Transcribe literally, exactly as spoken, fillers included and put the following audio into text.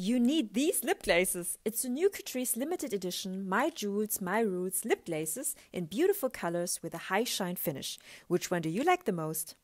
You need these lip glazes! It's the new Catrice limited edition My Jewels, My Rules lip glazes in beautiful colors with a high shine finish. Which one do you like the most?